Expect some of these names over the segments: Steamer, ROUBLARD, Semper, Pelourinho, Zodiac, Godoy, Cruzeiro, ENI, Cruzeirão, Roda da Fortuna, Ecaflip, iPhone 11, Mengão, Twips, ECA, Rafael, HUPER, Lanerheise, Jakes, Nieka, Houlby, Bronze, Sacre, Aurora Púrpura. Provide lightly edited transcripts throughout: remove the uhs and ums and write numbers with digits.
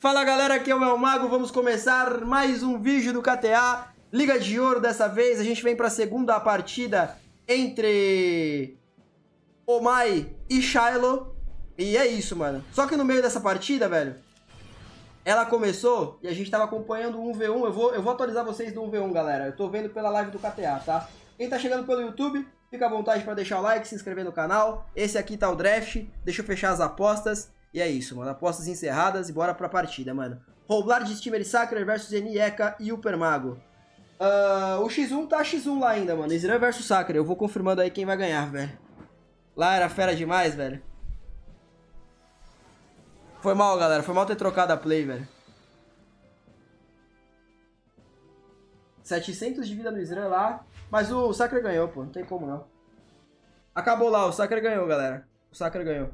Fala galera, aqui é o Meu Mago, vamos começar mais um vídeo do KTA Liga de Ouro. Dessa vez a gente vem para a segunda partida entre Omae e Shiloh. E é isso, mano. Só que no meio dessa partida, velho, ela começou e a gente tava acompanhando o 1v1. Eu vou atualizar vocês do 1v1, galera. Eu tô vendo pela live do KTA, tá? Quem tá chegando pelo YouTube, fica à vontade para deixar o like, se inscrever no canal. Esse aqui tá o draft, deixa eu fechar as apostas. E é isso, mano. Apostas encerradas e bora pra partida, mano. Roblar de Stimer e Sacre versus Nieka e o Permago. O X1 tá X1 lá ainda, mano. Israel versus Sacre. Eu vou confirmando aí quem vai ganhar, velho. Lá era fera demais, velho. Foi mal, galera. Foi mal ter trocado a play, velho. 700 de vida no Israel lá. Mas o Sacre ganhou, pô. Não tem como, não. Acabou lá. O Sacre ganhou, galera. O Sacre ganhou.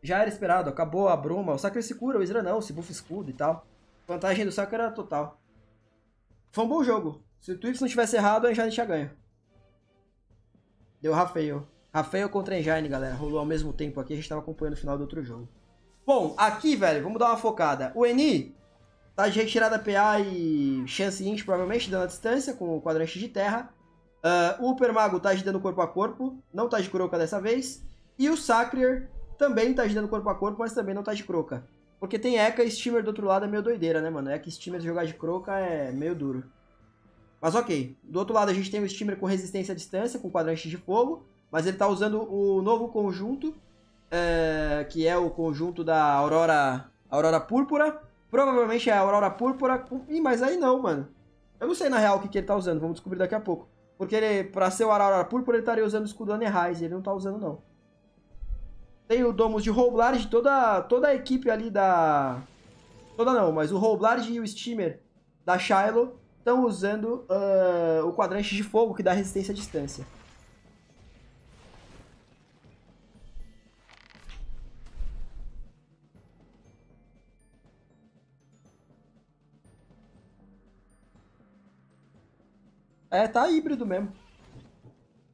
Já era esperado, acabou a bruma. O Sacre se cura, o Israel não, se bufa escudo e tal. Vantagem do Sacre era total. Foi um bom jogo. Se o Twips não tivesse errado, a Engine tinha ganho. Deu Rafael. Rafael contra a Engine, galera. Rolou ao mesmo tempo aqui, a gente tava acompanhando o final do outro jogo. Bom, aqui, velho, vamos dar uma focada. O Eni tá de retirada PA e chance int, provavelmente, dando a distância com o quadrante de terra. O Permago tá ajudando corpo a corpo, não tá de Kuroka dessa vez. E o Sacrieur também tá ajudando corpo a corpo, mas também não tá de croca. Porque tem Eka e Steamer do outro lado é meio doideira, né, mano? Eka e Steamer jogar de croca é meio duro. Mas ok. Do outro lado a gente tem o Steamer com resistência à distância, com quadrante de fogo. Mas ele tá usando o novo conjunto, que é o conjunto da Aurora Púrpura. Provavelmente é a Aurora Púrpura. Ih, mas aí não, mano. Eu não sei, na real, o que, ele tá usando. Vamos descobrir daqui a pouco. Porque ele, pra ser o Aurora Púrpura, ele estaria usando o escudo Lanerheise. Ele não tá usando, não. Tem o Domus de Roblar, de toda a equipe ali da... Toda não, mas o Roblar e o Stimer da Shiloh estão usando o quadrante de fogo, que dá resistência à distância. É, tá híbrido mesmo.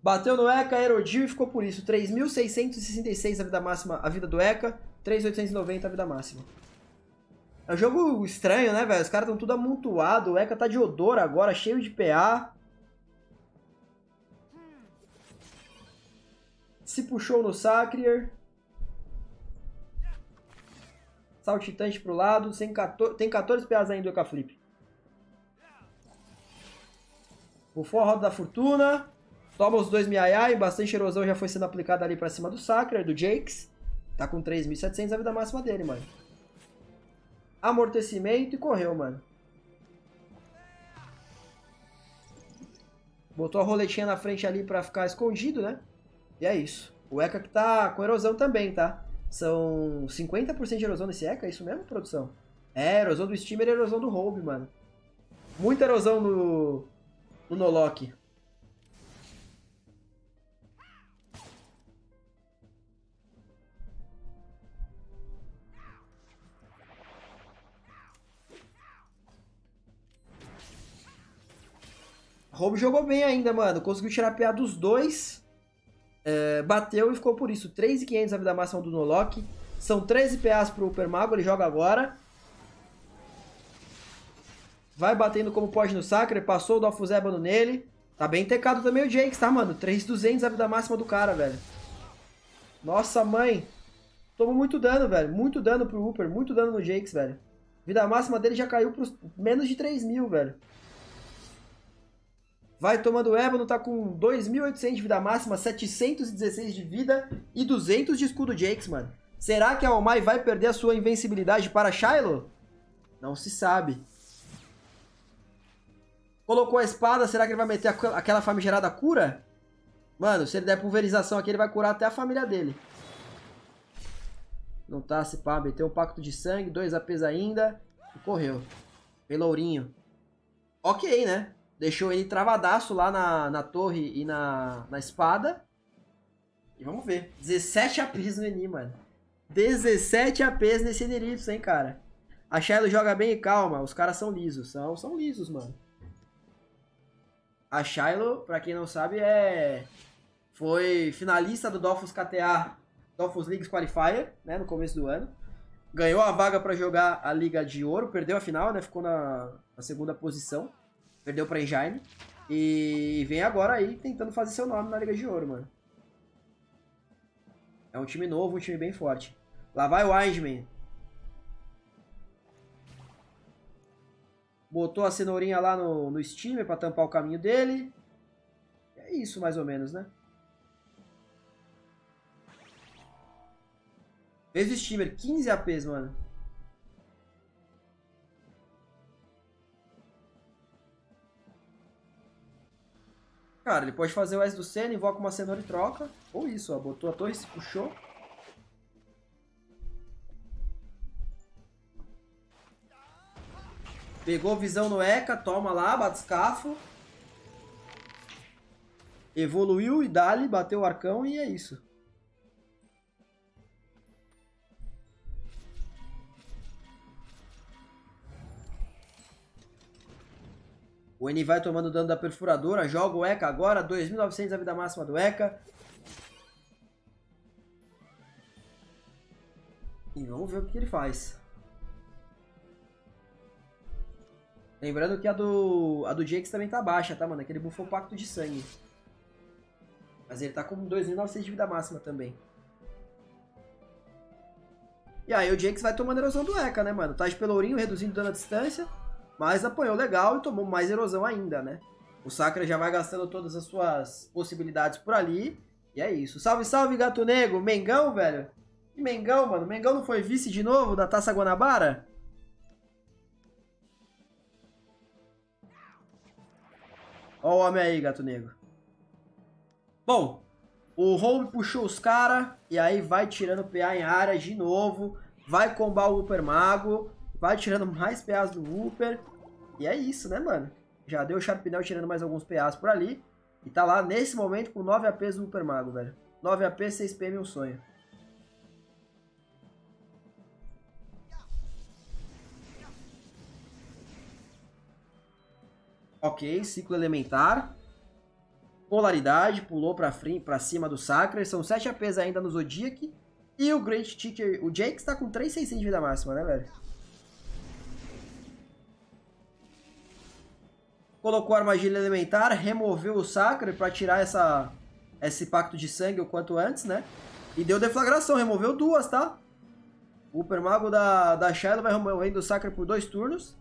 Bateu no Eka, erodiu e ficou por isso. 3.666 a vida máxima, a vida do Eka. 3.890 a vida máxima. É um jogo estranho, né, velho? Os caras estão tudo amontoado. O Eka tá de odor agora, cheio de PA. Se puxou no Sacrieur. Saltitante pro lado. Tem 14 PAs ainda do Ecaflip. Bufou a roda da fortuna. Toma os dois miaiai, bastante erosão já foi sendo aplicada ali pra cima do Sacre, do Jakes. Tá com 3.700 a vida máxima dele, mano. Amortecimento e correu, mano. Botou a roletinha na frente ali pra ficar escondido, né? E é isso. O Eka que tá com erosão também, tá? São 50% de erosão nesse Eka, é isso mesmo, produção? É, erosão do Steamer e erosão do Houlby, mano. Muita erosão no Nolok. Houlby jogou bem ainda, mano. Conseguiu tirar PA dos dois. Bateu e ficou por isso. 3.500 a vida máxima do Nolok. São 13 PAs pro Permago. Ele joga agora. Vai batendo como pode no Sacre. Passou o Dofus ébano nele. Tá bem tecado também o Jakes, tá, mano? 3.200 a vida máxima do cara, velho. Nossa, mãe. Tomou muito dano, velho. Muito dano pro Hupper. Muito dano no Jakes, velho. Vida máxima dele já caiu pros menos de 3.000, velho. Vai tomando ébano, tá com 2.800 de vida máxima, 716 de vida e 200 de escudo Jakes, mano. Será que a Omae vai perder a sua invencibilidade para Shiloh? Não se sabe. Colocou a espada, será que ele vai meter aquela famigerada cura? Mano, se ele der pulverização aqui, ele vai curar até a família dele. Não tá, se pá, meteu um pacto de sangue, 2 APs ainda e correu. Pelourinho. Ok, né? Deixou ele travadaço lá na torre e na espada. E vamos ver. 17 APs no Eni, mano. 17 APs nesse Eneritz, hein, cara. A Shiloh joga bem e calma. Os caras são lisos. São lisos, mano. A Shiloh, pra quem não sabe, foi finalista do Dofus KTA, Dofus Leagues Qualifier, né, no começo do ano. ganhou a vaga para jogar a Liga de Ouro, perdeu a final, né? Ficou na segunda posição, perdeu para Engine. E vem agora aí tentando fazer seu nome na Liga de Ouro, mano. É um time novo, um time bem forte. Lá vai o Wiseman. Botou a cenourinha lá no Steamer pra tampar o caminho dele. É isso, mais ou menos, né? Fez o Steamer, 15 APs, mano. Cara, ele pode fazer o S do Senna, invoca uma cenoura e troca. Ou isso, ó. Botou a torre, se puxou. Pegou visão no Eka, toma lá, bate escafo. Evoluiu e dali, bateu o arcão e é isso. O N vai tomando dano da perfuradora, joga o Eka agora, 2.900 a vida máxima do Eka. E vamos ver o que ele faz. Lembrando que a do Jakes também tá baixa, tá, mano? É que ele bufou o Pacto de Sangue. Mas ele tá com 2.900 de vida máxima também. E aí o Jakes vai tomando erosão do Eka, né, mano? Tá de Pelourinho, reduzindo dano à distância. Mas apanhou legal e tomou mais erosão ainda, né? O Sacre já vai gastando todas as suas possibilidades por ali. E é isso. Salve, salve, Gato Negro. Mengão, velho. E Mengão, mano. Mengão não foi vice de novo da Taça Guanabara? Ó o homem aí, Gato Negro. Bom, o Houlby puxou os caras. E aí vai tirando PA em área de novo. Vai combar o Huppermage. Vai tirando mais PAs do Hupper. E é isso, né, mano? Já deu o Sharpnel tirando mais alguns PAs por ali. E tá lá, nesse momento, com 9 APs do Huppermage, velho. 9 AP, 6 PM, um sonho. Ok, ciclo elementar. Polaridade, pulou pra cima do Sacre. São 7 APs ainda no Zodiac. E o Great Teacher, o Jakes, tá com 3.600 de vida máxima, né, velho? Colocou a armadilha elementar, removeu o Sacre pra tirar esse pacto de sangue o quanto antes, né? E deu deflagração, removeu duas, tá? O Huppermage da Shiloh vai removendo o Sacre por 2 turnos.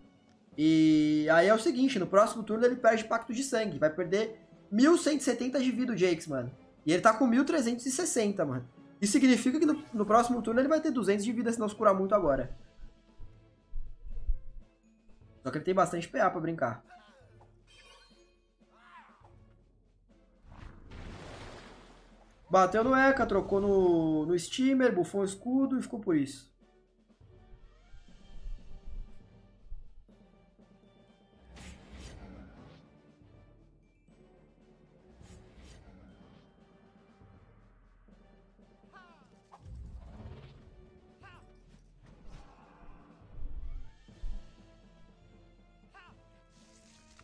E aí é o seguinte, no próximo turno ele perde pacto de sangue. Vai perder 1.170 de vida o Jakes, mano. E ele tá com 1.360, mano. Isso significa que no próximo turno ele vai ter 200 de vida, se não se curar muito agora. Só que ele tem bastante PA pra brincar. Bateu no Eka, trocou no Steamer, bufou o escudo e ficou por isso.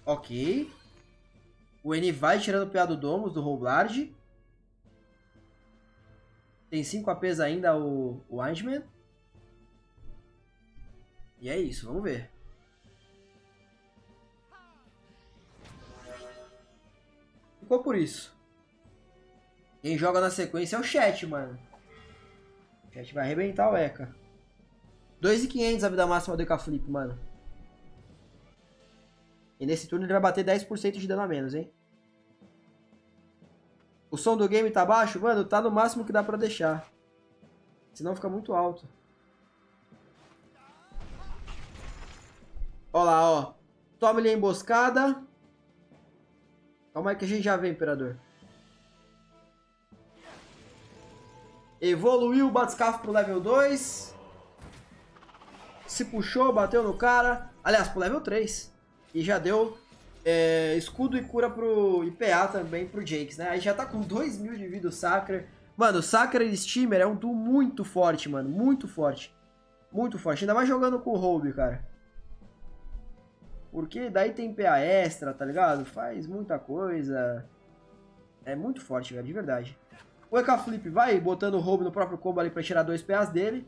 Ok. O N vai tirando o PA do Domus, do Roblar. Tem 5 APs ainda o Engine. E é isso, vamos ver. Ficou por isso. Quem joga na sequência é o Chat, mano. O Chat vai arrebentar o Eka. 2.500 a vida máxima do Ecaflip, mano. E nesse turno ele vai bater 10% de dano a menos, hein? O som do game tá baixo? Mano, tá no máximo que dá pra deixar. Senão fica muito alto. Ó lá, ó. Toma-lhe a emboscada. Calma aí que a gente já vê, Imperador. Evoluiu o Batiscafo pro level 2. Se puxou, bateu no cara. Aliás, pro level 3. E já deu... escudo e cura pro IPA também pro Jakes, né? Aí já tá com 2.000 de vida o Sacre. Mano, o Sacre e Steamer é um duo muito forte, mano. Muito forte. Muito forte. Ainda mais jogando com o Houlby, cara. Porque daí tem PA extra, tá ligado? Faz muita coisa. É muito forte, velho. De verdade. O Ecaflip vai botando o Houlby no próprio combo ali pra tirar 2 PAs dele.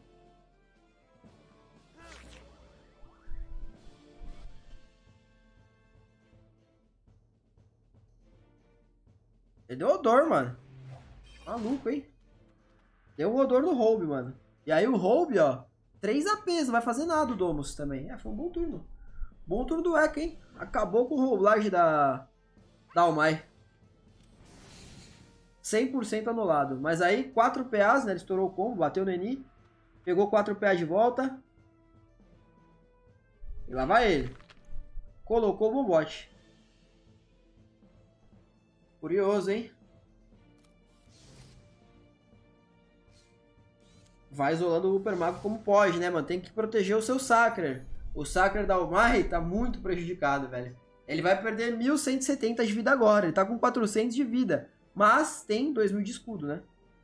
Ele deu odor, mano. Maluco, hein? Deu o odor do Houlby, mano. E aí o Houlby, ó. 3 APs, não vai fazer nada o Domus também. É, foi um bom turno. Bom turno do Eka, hein? Acabou com o Roblar da Omae. 100% anulado. Mas aí, 4 PAs, né? Ele estourou o combo, bateu o Neni. Pegou 4 PAs de volta. E lá vai ele. Colocou o bombote. Curioso, hein? Vai isolando o Huppermage como pode, né, mano? Tem que proteger o seu Sacre. O Sacre da Omae tá muito prejudicado, velho. Ele vai perder 1.170 de vida agora. Ele tá com 400 de vida. Mas tem 2.000 de escudo, né?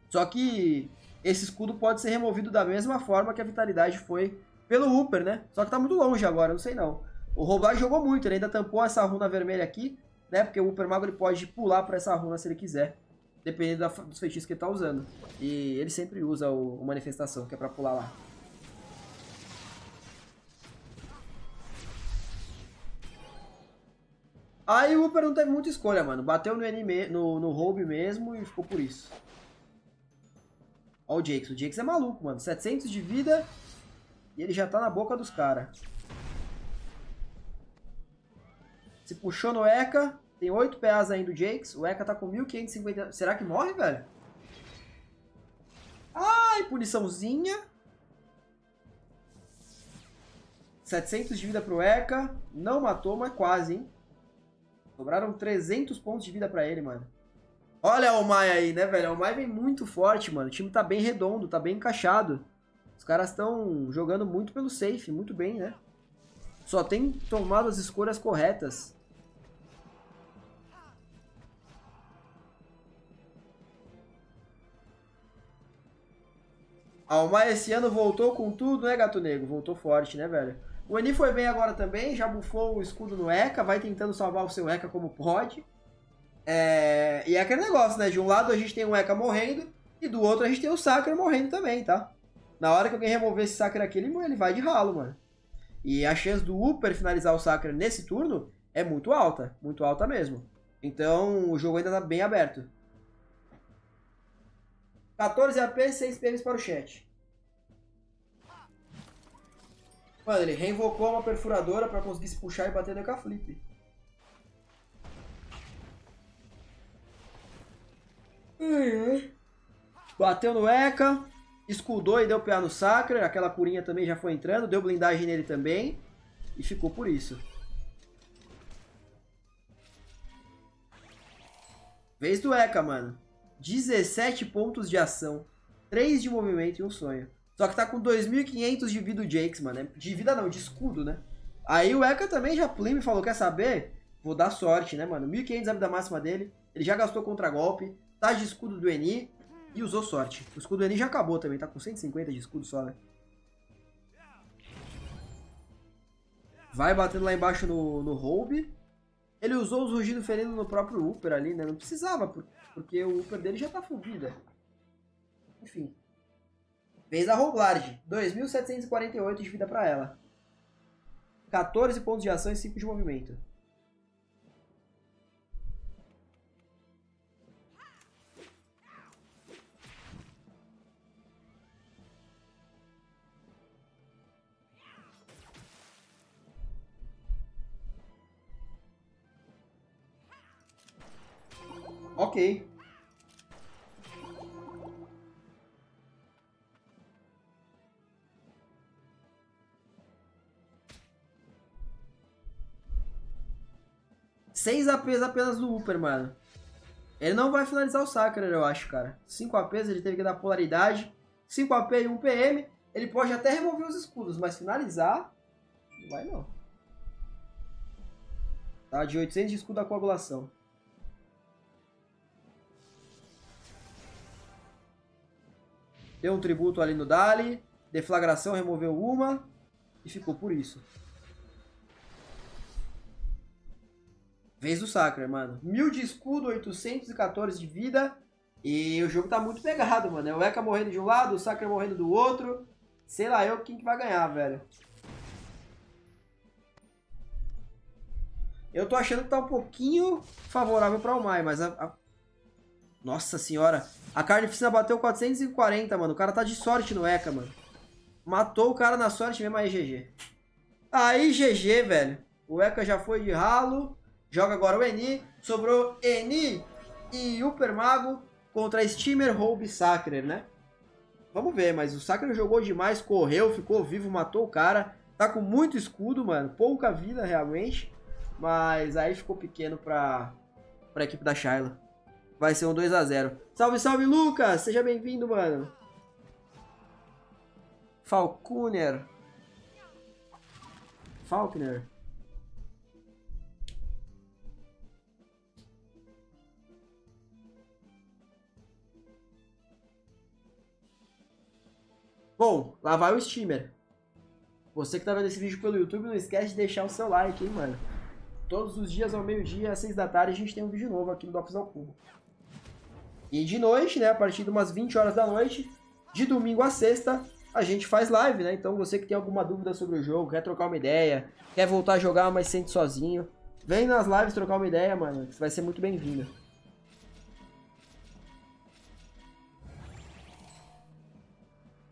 Só que esse escudo pode ser removido da mesma forma que a vitalidade foi pelo Hupper, né? Só que tá muito longe agora, não sei não. O Roblar jogou muito, ele ainda tampou essa runa vermelha aqui, né? Porque o Huppermage ele pode pular pra essa runa se ele quiser. Dependendo dos feitiços que ele tá usando. E ele sempre usa o manifestação, que é pra pular lá. Aí o Hupper não teve muita escolha, mano. Bateu no Houlby mesmo e ficou por isso. Ó o Jakes. O Jakes é maluco, mano. 700 de vida e ele já tá na boca dos caras. Se puxou no Eka. Tem 8 PAs ainda o Jakes. O Eka tá com 1.550. Será que morre, velho? Ai, puniçãozinha. 700 de vida pro Eka. Não matou, mas quase, hein? Sobraram 300 pontos de vida pra ele, mano. Olha a Omae aí, né, velho? A Omae vem muito forte, mano. O time tá bem redondo, tá bem encaixado. Os caras estão jogando muito pelo safe. Muito bem, né? Só tem tomado as escolhas corretas. A Omae esse ano voltou com tudo, né, Gato Negro? Voltou forte, né, velho? O Eni foi bem agora também, já bufou o escudo no Eka, vai tentando salvar o seu Eka como pode. E é aquele negócio, né? De um lado a gente tem o Eka morrendo, e do outro a gente tem o Sacre morrendo também, tá? Na hora que alguém remover esse Sacre aqui, ele vai de ralo, mano. E a chance do Hupper finalizar o Sacre nesse turno é muito alta mesmo. Então o jogo ainda tá bem aberto. 14 AP, 6 PMs para o chat. Mano, ele reinvocou uma perfuradora para conseguir se puxar e bater no Ecaflip. Bateu no Eka, escudou e deu PA no Sacre. Aquela curinha também já foi entrando, deu blindagem nele também. E ficou por isso. Vez do Eka, mano. 17 pontos de ação, 3 de movimento e um sonho. Só que tá com 2.500 de vida o Jakes, mano. De vida não, de escudo, né? Aí o Eka também já plime e falou, quer saber? Vou dar sorte, né, mano? 1.500 da vida máxima dele. Ele já gastou contra-golpe, tá de escudo do Eni e usou sorte. O escudo do Eni já acabou também, tá com 150 de escudo só, né? Vai batendo lá embaixo no Houlby. Ele usou os rugidos ferindo no próprio Hupper ali, né? Não precisava, porque o Hupper dele já tá full vida. Enfim. Vez da Roblar. 2.748 de vida pra ela. 14 pontos de ação e 5 de movimento. Ok. Seis APs apenas do Hupper, mano. Ele não vai finalizar o Sacre, eu acho, cara. 5 APs, ele teve que dar polaridade. 5 AP e 1 PM. Ele pode até remover os escudos, mas finalizar... Não vai, não. Tá, de 800 de escudo da coagulação. Deu um tributo ali no Dali, deflagração, removeu uma e ficou por isso. Vez do Sacre, mano. 1.000 de escudo, 814 de vida e o jogo tá muito pegado, mano. O Eka morrendo de um lado, o Sacre morrendo do outro. Sei lá eu quem que vai ganhar, velho. Eu tô achando que tá um pouquinho favorável pra Omae, mas a Nossa senhora. A carnificina bateu 440, mano. O cara tá de sorte no ECA, mano. Matou o cara na sorte mesmo. Aí, GG. Aí, GG, velho. O ECA já foi de ralo. Joga agora o Eni. Sobrou Eni e o Permago contra Steamer, Houlby, Sacre, né? Vamos ver, mas o Sacre jogou demais. Correu, ficou vivo, matou o cara. Tá com muito escudo, mano. Pouca vida, realmente. Mas aí ficou pequeno pra equipe da Shiloh. Vai ser um 2 a 0. Salve, salve, Lucas! Seja bem-vindo, mano. Falconer. Bom, lá vai o Steamer. Você que tá vendo esse vídeo pelo YouTube, não esquece de deixar o seu like, hein, mano. Todos os dias ao meio-dia, às 6 da tarde, a gente tem um vídeo novo aqui no Dofus ao Cubo. E de noite, né, a partir de umas 20 horas da noite, de domingo a sexta, a gente faz live, né? Então você que tem alguma dúvida sobre o jogo, quer trocar uma ideia, quer voltar a jogar, mas sente sozinho, vem nas lives trocar uma ideia, mano, que você vai ser muito bem-vindo.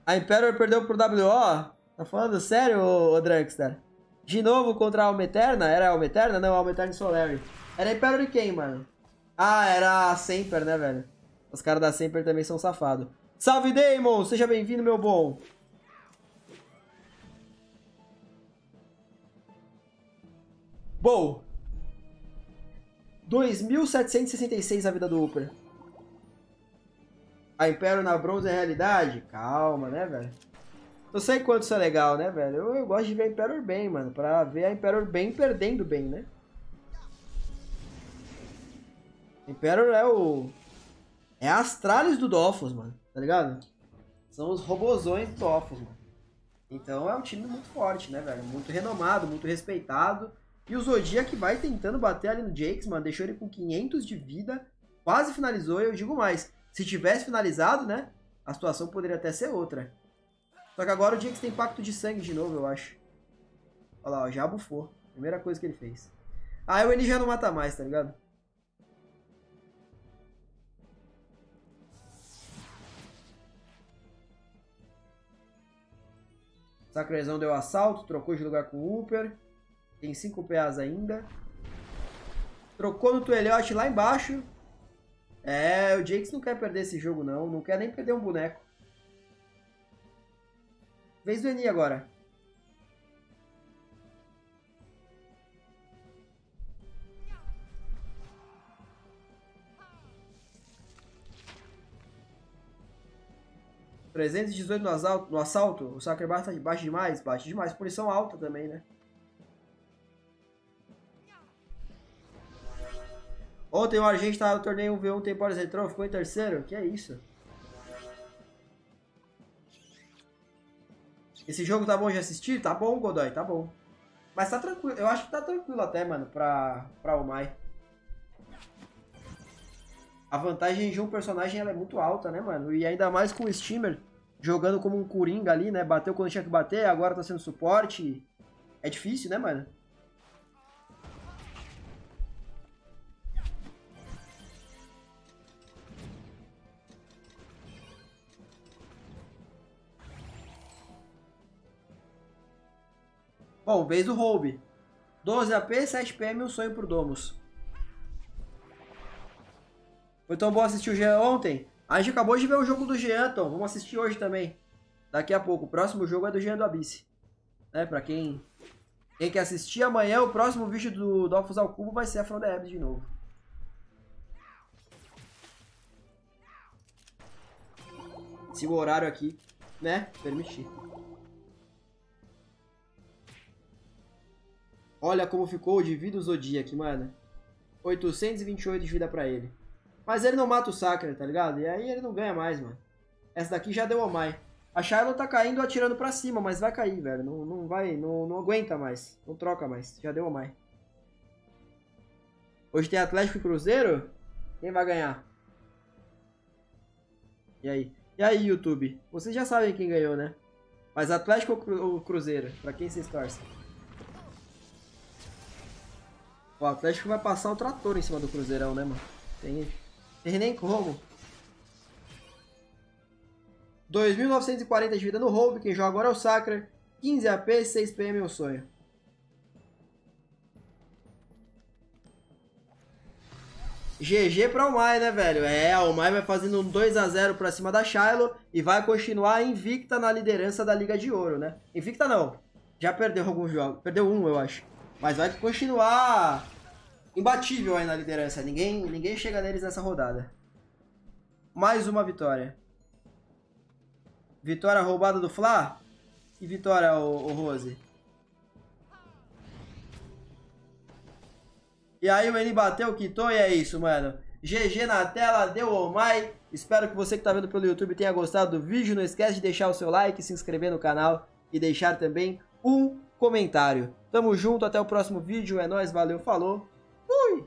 A Imperial perdeu pro WO? Tá falando sério, ô Drugstar? De novo contra a Alma Eterna? Era a Alma Eterna? Não, a Alma Eterna e Solari. Era a Imperial e quem, mano? Ah, era a Semper, né, velho? Os caras da Semper também são safados. Salve, Damon! Seja bem-vindo, meu bom! Bom! 2.766 a vida do Upper. A Império na bronze é realidade? Calma, né, velho? Eu sei quanto isso é legal, né, velho? Eu gosto de ver a Império bem, mano. Pra ver a Império bem perdendo bem, né? Império é o... é a Astralis do Dofus, mano. Tá ligado? São os robozões do Dofus, mano. Então é um time muito forte, né, velho? Muito renomado, muito respeitado. E o Zodiac vai tentando bater ali no Jakes, mano. Deixou ele com 500 de vida. Quase finalizou e eu digo mais. Se tivesse finalizado, né, a situação poderia até ser outra. Só que agora o Jakes tem pacto de sangue de novo, eu acho. Olha lá, ó, já bufou. Primeira coisa que ele fez. Ah, o Eni já não mata mais, tá ligado? Sacrezão deu assalto, trocou de lugar com o Upper. Tem 5 PAs ainda. Trocou no Tueliote lá embaixo. É, o Jakes não quer perder esse jogo, não. Não quer nem perder um boneco. Vez do Eni agora. R$318 no assalto. O Sacre bate demais. Bate demais. Punição alta também, né? Ontem o Argent estava no torneio 1v1 Temporis Retron, ficou em terceiro. Que é isso? Esse jogo tá bom de assistir? Tá bom, Godoy, tá bom. Mas tá tranquilo, eu acho que tá tranquilo até, mano, pra Omae. A vantagem de um personagem ela é muito alta, né, mano? E ainda mais com o Steamer jogando como um coringa ali, né? Bateu quando tinha que bater, agora tá sendo suporte. É difícil, né, mano? Bom, vez do Houlby. 12 AP, 7 PM, um sonho pro Domus. Foi tão bom assistir o Jean ontem. A gente acabou de ver o jogo do Jean, então vamos assistir hoje também. Daqui a pouco. O próximo jogo é do Jean do Abyss. É, pra quem quer assistir, amanhã o próximo vídeo do Dofus ao Cubo vai ser a From the Abyss de novo. Se o horário aqui, né, permitir. Olha como ficou de vida o Zodiac, mano. 828 de vida pra ele. Mas ele não mata o Sacre, tá ligado? E aí ele não ganha mais, mano. Essa daqui já deu Omae. A Shiloh tá caindo atirando pra cima, mas vai cair, velho. Não vai, não aguenta mais. Não troca mais. Já deu Omae. Hoje tem Atlético e Cruzeiro? Quem vai ganhar? E aí? E aí, YouTube? Vocês já sabem quem ganhou, né? Mas Atlético ou Cruzeiro? Pra quem vocês torcem? O Atlético vai passar um trator em cima do Cruzeirão, né, mano? Tem Terminei com o roubo. 2.940 de vida no roubo. Quem joga agora é o Sacre. 15 AP, 6 PM é o sonho. GG pra Omae, né, velho? É, a Omae vai fazendo um 2-0 pra cima da Shiloh e vai continuar invicta na liderança da Liga de Ouro, né? Invicta não. Já perdeu alguns jogos. Perdeu um, eu acho. Mas vai continuar imbatível aí na liderança. Ninguém chega neles nessa rodada. Mais uma vitória. Vitória roubada do Fla. E vitória, o Rose. E aí o Eni bateu, quitou e é isso, mano. GG na tela, deu Omae. Espero que você que tá vendo pelo YouTube tenha gostado do vídeo. Não esquece de deixar o seu like, se inscrever no canal e deixar também um comentário. Tamo junto, até o próximo vídeo. É nóis, valeu, falou. Fui!